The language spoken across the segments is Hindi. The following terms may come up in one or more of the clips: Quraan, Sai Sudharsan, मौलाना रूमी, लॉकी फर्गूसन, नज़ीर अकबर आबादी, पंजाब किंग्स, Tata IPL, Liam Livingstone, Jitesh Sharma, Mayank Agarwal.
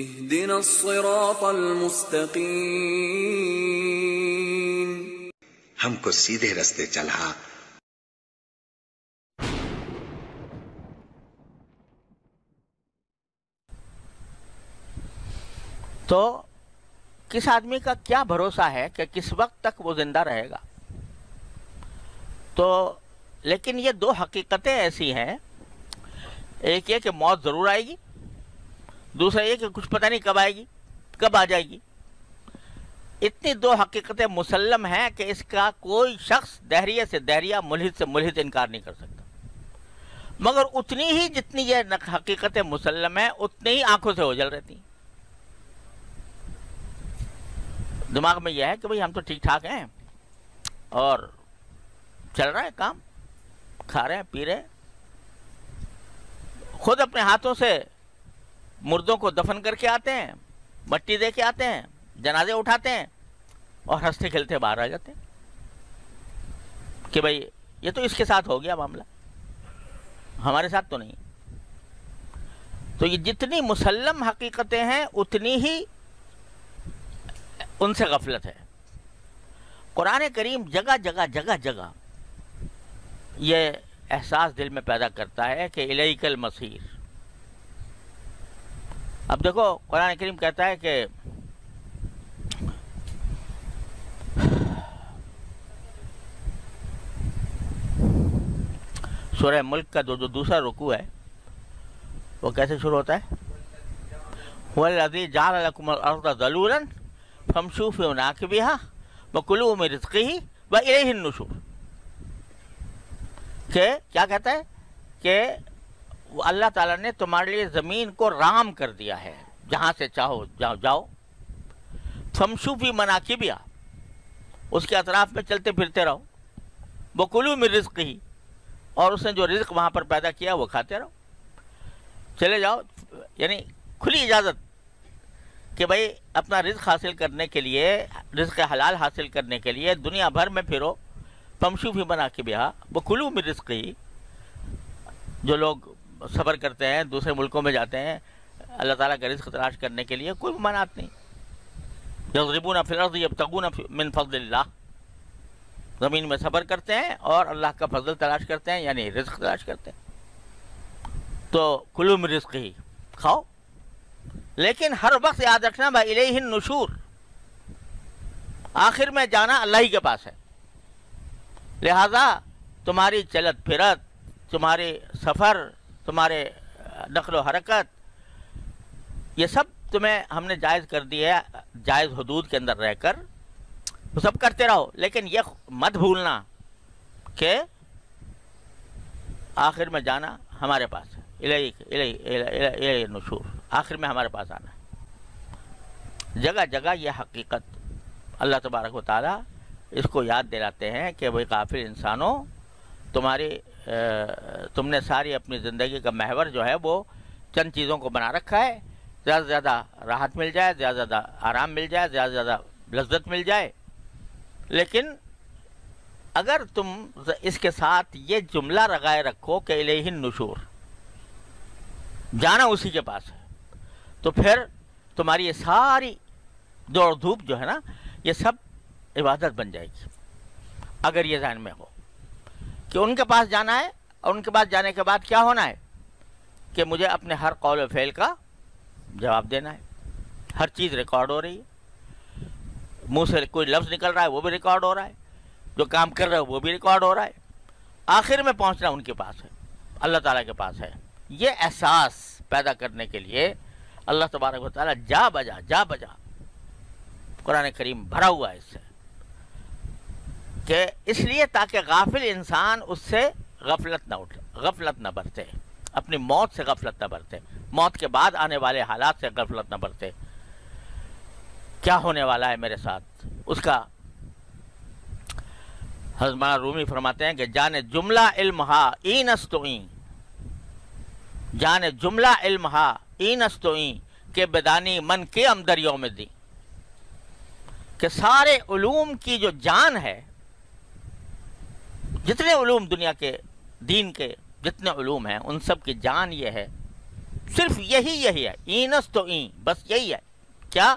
इहदिना अस्सिरातल मुस्तकीम, हमको सीधे रास्ते चला। तो किस आदमी का क्या भरोसा है कि किस वक्त तक वो जिंदा रहेगा। तो लेकिन ये दो हकीकतें ऐसी हैं, एक ये कि मौत ज़रूर आएगी, दूसरा ये कि कुछ पता नहीं कब आएगी, कब आ जाएगी। इतनी दो हकीकतें मुसल्लम हैं कि इसका कोई शख्स दहरिया से दहरिया, मुल्हिद से मुल्हिद इनकार नहीं कर सकता। मगर उतनी ही जितनी ये हकीकतें मुसल्लम हैं, उतनी ही आंखों से ओझल रहती हैं। दिमाग में यह है कि भाई हम तो ठीक ठाक हैं और चल रहा है काम, खा रहे हैं, पी रहे हैं, खुद अपने हाथों से मुर्दों को दफन करके आते हैं, मट्टी दे के आते हैं, जनाजे उठाते हैं और हंसते खेलते बाहर आ जाते हैं कि भाई ये तो इसके साथ हो गया मामला, हमारे साथ तो नहीं। तो ये जितनी मुसल्लम हकीकतें हैं, उतनी ही उनसे गफलत है। कुरान करीम जगह जगह जगह जगह ये एहसास दिल में पैदा करता है कि इलैकल मसीर। अब देखो, कुरान करीम कहता है कि सूरह मुल्क का जो दूसरा रुकू है वो कैसे शुरू होता है, हुवल्लज़ी जअल लकुमुल अर्दा ज़लूलन फमशू फी मनाकिबिहा वकुलू मिन रिज़्क़िही व इलैहिन नुशूर। के क्या कहता है कि अल्लाह ताला ने तुम्हारे लिए ज़मीन को राम कर दिया है, जहाँ से चाहो जाओ। फमशू फी मनाकिबिहा, उसके अतराफ़ में चलते फिरते रहो। वकुलू मिन रिज़्क़िही, और उसने जो रिज़्क़ वहाँ पर पैदा किया वो खाते रहो, चले जाओ। यानी खुली इजाज़त कि भाई अपना रिज़्क़ हासिल करने के लिए, रिज़्क़ हलाल हासिल करने के लिए दुनिया भर में फिरो। फमशू फी मनाकिबिहा वकुलू मिन रिज़्क़िही। जो लोग सफ़र करते हैं, दूसरे मुल्कों में जाते हैं अल्लाह ताला का रिज़्क़ तलाश करने के लिए, कोई मनात नहीं। यज़रिबूना फिल अर्ज़ यब्तगूना मिन फ़ज़्लिल्लाह, ज़मीन में सफ़र करते हैं और अल्लाह का फजल तलाश करते हैं, यानी रिज़्क़ तलाश करते हैं। तो कुलू मिन रिज़्क़िही, खाओ, लेकिन हर वक्त याद रखना भाई इलैहिन नुशूर, आखिर में जाना अल्लाह ही के पास है। लिहाजा तुम्हारी चलत फिरत, तुम्हारे सफ़र, तुम्हारे नकल व हरकत, ये सब तुम्हें हमने जायज़ कर दिया है, जायज़ हदूद के अंदर रहकर वो सब करते रहो। लेकिन ये मत भूलना कि आखिर में जाना हमारे पास है, इलैहिन नुशूर, आखिर में हमारे पास आना है। जगह जगह यह हकीकत अल्लाह तबारक व तआला इसको याद दिलाते हैं कि वही काफिल इंसानों, तुमने सारी अपनी ज़िंदगी का महवर जो है वो चंद चीज़ों को बना रखा है, ज़्यादा से ज़्यादा राहत मिल जाए, ज़्यादा से ज़्यादा आराम मिल जाए, ज़्यादा से ज़्यादा लज्जत मिल जाए। लेकिन अगर तुम इसके साथ ये जुमला लगाए रखो कि इलैहिन नुशूर, जाना उसी के पास है, तो फिर तुम्हारी ये सारी दौड़ धूप जो है ना, ये सब इबादत बन जाएगी। अगर ये ज़हन में हो कि उनके पास जाना है और उनके पास जाने के बाद क्या होना है कि मुझे अपने हर कौल और फ़ेल का जवाब देना है, हर चीज़ रिकॉर्ड हो रही है, मुँह से कोई लफ्ज़ निकल रहा है वो भी रिकॉर्ड हो रहा है, जो काम कर रहे हो वो भी रिकॉर्ड हो रहा है। आखिर में पहुँचना उनके पास है, अल्लाह ताला के पास है। ये एहसास पैदा करने के लिए अल्लाह तबारक व तआला जा बजा कुरान करीम भरा हुआ है इससे, कि इसलिए ताकि गाफिल इंसान उससे गफलत ना उठे, गफलत ना बरते, अपनी मौत से गफलत ना बरते, मौत के बाद आने वाले हालात से गफलत ना बरते। क्या होने वाला है मेरे साथ, उसका हज़रत मौलाना रूमी फरमाते हैं कि जाने जुमला इल्म हा इनस्तुई, जाने जुमला इल्म हा इनस्तोई के बेदानी मन के हम दरियों में दी। कि सारे उलूम की जो जान है, जितने उलूम दुनिया के दीन के जितने उलूम हैं, उन सब की जान ये है सिर्फ यही है, ईनस तो ई, बस यही है क्या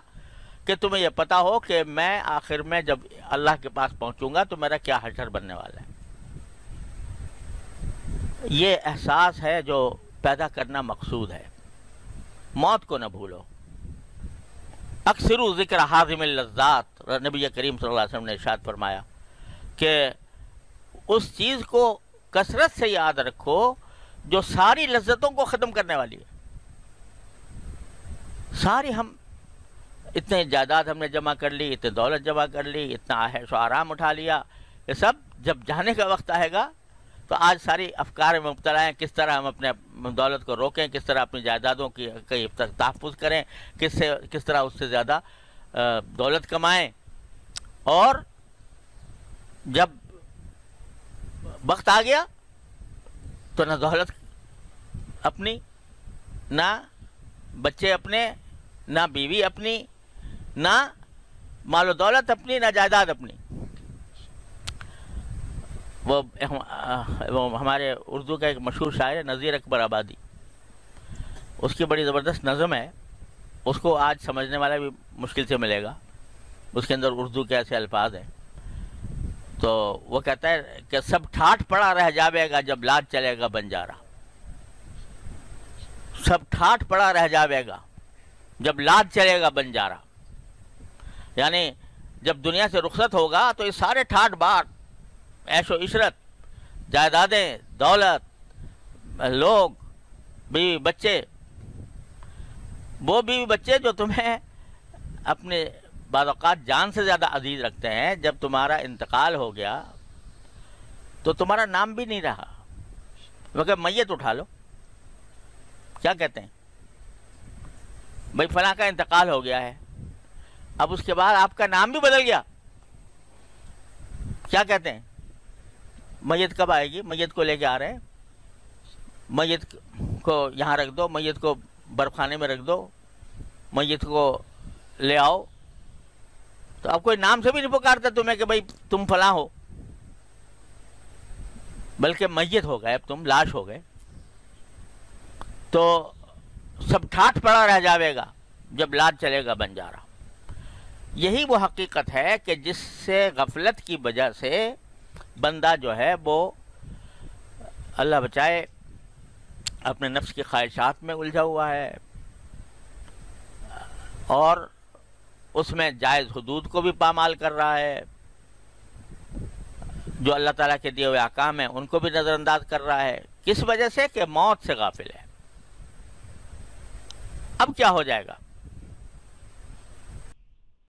कि तुम्हें यह पता हो कि मैं आखिर में जब अल्लाह के पास पहुंचूंगा तो मेरा क्या हश्र बनने वाला है। ये एहसास है जो पैदा करना मकसूद है। मौत को न भूलो। अक्सरू ज़िक्र हाज़िम लज़्ज़ात, नबी करीम सल्लल्लाहु अलैहि वसल्लम ने इरशाद फरमाया कि उस चीज़ को कसरत से याद रखो जो सारी लज्जतों को ख़त्म करने वाली है। सारी हम इतने जायदाद हमने जमा कर ली, इतनी दौलत जमा कर ली, इतना ऐश आराम उठा लिया, ये सब जब जाने का वक्त आएगा तो आज सारी अफकार में मुबतला हैं। किस तरह हम अपने दौलत को रोकें, किस तरह अपनी जायदादों की तहफ़्फ़ुज़ करें, किस तरह उससे ज़्यादा दौलत कमाएं। और जब वक्त आ गया तो ना दौलत अपनी, ना बच्चे अपने, ना बीवी अपनी, ना मालो दौलत अपनी, ना जायदाद अपनी। वो हमारे उर्दू का एक मशहूर शायर है नज़ीर अकबर आबादी, उसकी बड़ी ज़बरदस्त नज़म है, उसको आज समझने वाला भी मुश्किल से मिलेगा। उसके अंदर उर्दू के ऐसे अल्फाज हैं, तो वो कहता है कि सब ठाठ पड़ा रह जावेगा जब लाज चलेगा बंजारा। सब ठाठ पड़ा रह जावेगा जब लाज चलेगा बंजारा, यानी जब दुनिया से रुखसत होगा तो ये सारे ठाठ बाट, ऐशो इशरत, जायदादें, दौलत, लोग, बीवी बच्चे, वो बीवी बच्चे जो तुम्हें अपने बाज़ात जान से ज़्यादा अजीज़ रखते हैं, जब तुम्हारा इंतकाल हो गया तो तुम्हारा नाम भी नहीं रहा। मगर मैयत उठा लो, क्या कहते हैं भाई फलां का इंतकाल हो गया है, अब उसके बाद आपका नाम भी बदल गया, क्या कहते हैं मैयत कब आएगी, मैयत को लेके आ रहे हैं, मैयत को यहाँ रख दो, मैयत को बर्फखाने में रख दो, मैयत को ले आओ। तो अब कोई नाम से भी नहीं पुकारता तुम्हें कि भाई तुम फलां हो, बल्कि मैयत हो गए, अब तुम लाश हो गए। तो सब ठाठ पड़ा रह जाएगा जब लाज चलेगा बंजारा। यही वो हकीकत है कि जिससे गफलत की वजह से बंदा जो है वो, अल्लाह बचाए, अपने नफ्स की ख्वाहिशात में उलझा हुआ है और उसमें जायज़ हदूद को भी पामाल कर रहा है, जो अल्लाह ताला के दिए हुए अहकाम हैं उनको भी नज़रअंदाज कर रहा है। किस वजह से? कि मौत से गाफिल है। अब क्या हो जाएगा?